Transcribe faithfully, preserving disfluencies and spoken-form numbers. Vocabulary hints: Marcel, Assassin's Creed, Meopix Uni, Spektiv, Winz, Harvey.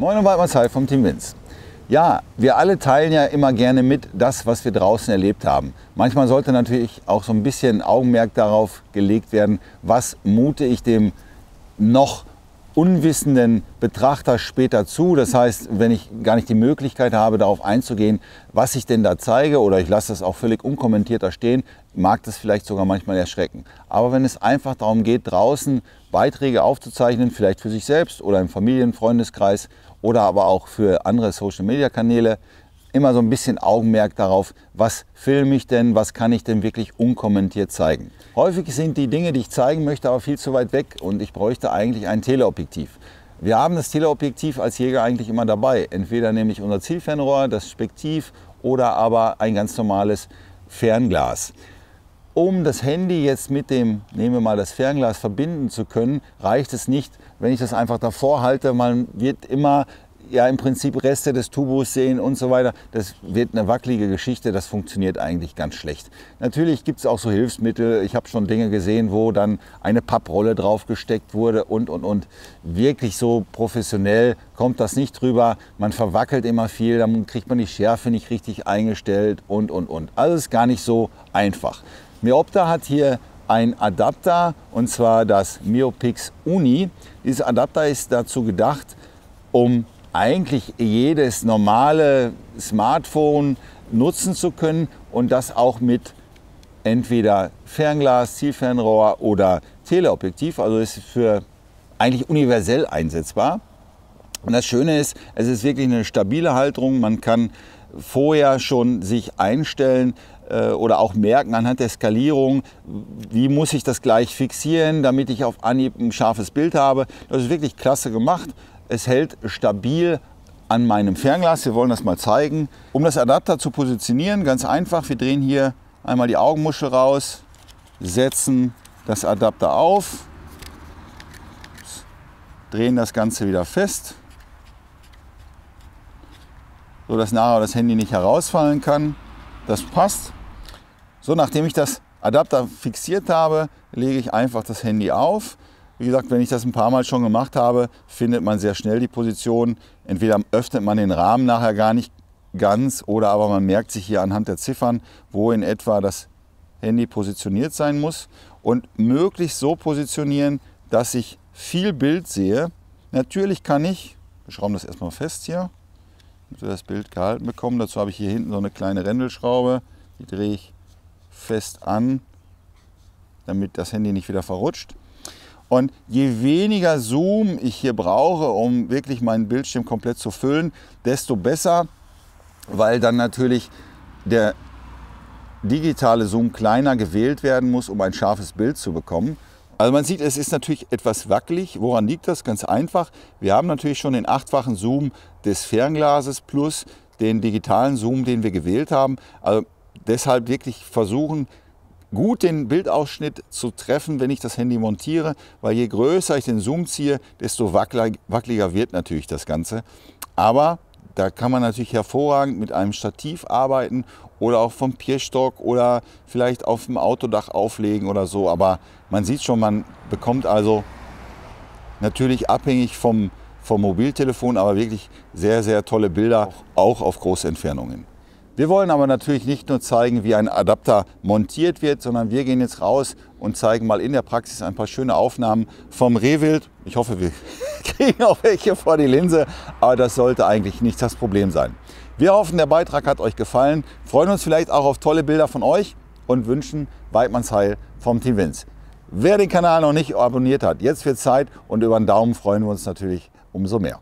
Moin und bald Marcel vom Team Winz. Ja, wir alle teilen ja immer gerne mit das, was wir draußen erlebt haben. Manchmal sollte natürlich auch so ein bisschen Augenmerk darauf gelegt werden, was mute ich dem noch unwissenden Betrachter später zu. Das heißt, wenn ich gar nicht die Möglichkeit habe, darauf einzugehen, was ich denn da zeige, oder ich lasse es auch völlig unkommentiert da stehen, mag das vielleicht sogar manchmal erschrecken. Aber wenn es einfach darum geht, draußen Beiträge aufzuzeichnen, vielleicht für sich selbst oder im Familien-, Freundeskreis oder aber auch für andere Social-Media-Kanäle, immer so ein bisschen Augenmerk darauf, was filme ich denn, was kann ich denn wirklich unkommentiert zeigen. Häufig sind die Dinge, die ich zeigen möchte, aber viel zu weit weg und ich bräuchte eigentlich ein Teleobjektiv. Wir haben das Teleobjektiv als Jäger eigentlich immer dabei. Entweder nämlich unser Zielfernrohr, das Spektiv oder aber ein ganz normales Fernglas. Um das Handy jetzt mit dem, nehmen wir mal das Fernglas, verbinden zu können, reicht es nicht, wenn ich das einfach davor halte. Man wird immer ja im Prinzip Reste des Tubus sehen und so weiter. Das wird eine wackelige Geschichte, das funktioniert eigentlich ganz schlecht. Natürlich gibt es auch so Hilfsmittel. Ich habe schon Dinge gesehen, wo dann eine Papprolle drauf gesteckt wurde und und und. Wirklich so professionell kommt das nicht drüber. Man verwackelt immer viel, dann kriegt man die Schärfe nicht richtig eingestellt und und und. Also ist gar nicht so einfach. Meopix hat hier ein Adapter, und zwar das Meopix Uni. Dieser Adapter ist dazu gedacht, um eigentlich jedes normale Smartphone nutzen zu können und das auch mit entweder Fernglas, Zielfernrohr oder Teleobjektiv. Also ist für eigentlich universell einsetzbar. Und das Schöne ist, es ist wirklich eine stabile Halterung. Man kann vorher schon sich einstellen äh, oder auch merken anhand der Skalierung, wie muss ich das gleich fixieren, damit ich auf Anhieb ein scharfes Bild habe. Das ist wirklich klasse gemacht. Es hält stabil an meinem Fernglas. Wir wollen das mal zeigen. Um das Adapter zu positionieren, ganz einfach. Wir drehen hier einmal die Augenmuschel raus, setzen das Adapter auf, drehen das Ganze wieder fest, so dass nachher das Handy nicht herausfallen kann. Das passt. So, nachdem ich das Adapter fixiert habe, lege ich einfach das Handy auf. Wie gesagt, wenn ich das ein paar Mal schon gemacht habe, findet man sehr schnell die Position. Entweder öffnet man den Rahmen nachher gar nicht ganz oder aber man merkt sich hier anhand der Ziffern, wo in etwa das Handy positioniert sein muss. Und möglichst so positionieren, dass ich viel Bild sehe. Natürlich kann ich, wir schrauben das erstmal fest hier, damit wir das Bild gehalten bekommen. Dazu habe ich hier hinten so eine kleine Rändelschraube, die drehe ich fest an, damit das Handy nicht wieder verrutscht. Und je weniger Zoom ich hier brauche, um wirklich meinen Bildschirm komplett zu füllen, desto besser, weil dann natürlich der digitale Zoom kleiner gewählt werden muss, um ein scharfes Bild zu bekommen. Also man sieht, es ist natürlich etwas wackelig. Woran liegt das? Ganz einfach. Wir haben natürlich schon den achtfachen Zoom des Fernglases plus den digitalen Zoom, den wir gewählt haben. Also deshalb wirklich versuchen, gut den Bildausschnitt zu treffen, wenn ich das Handy montiere, weil je größer ich den Zoom ziehe, desto wackeliger wird natürlich das Ganze. Aber da kann man natürlich hervorragend mit einem Stativ arbeiten oder auch vom Pierstock oder vielleicht auf dem Autodach auflegen oder so. Aber man sieht schon, man bekommt also natürlich abhängig vom, vom Mobiltelefon, aber wirklich sehr, sehr tolle Bilder, auch auf große Entfernungen. Wir wollen aber natürlich nicht nur zeigen, wie ein Adapter montiert wird, sondern wir gehen jetzt raus und zeigen mal in der Praxis ein paar schöne Aufnahmen vom Rehwild. Ich hoffe, wir kriegen auch welche vor die Linse, aber das sollte eigentlich nicht das Problem sein. Wir hoffen, der Beitrag hat euch gefallen, freuen uns vielleicht auch auf tolle Bilder von euch und wünschen weit Marcel vom Team Winz. Wer den Kanal noch nicht abonniert hat, jetzt wird Zeit, und über einen Daumen freuen wir uns natürlich umso mehr.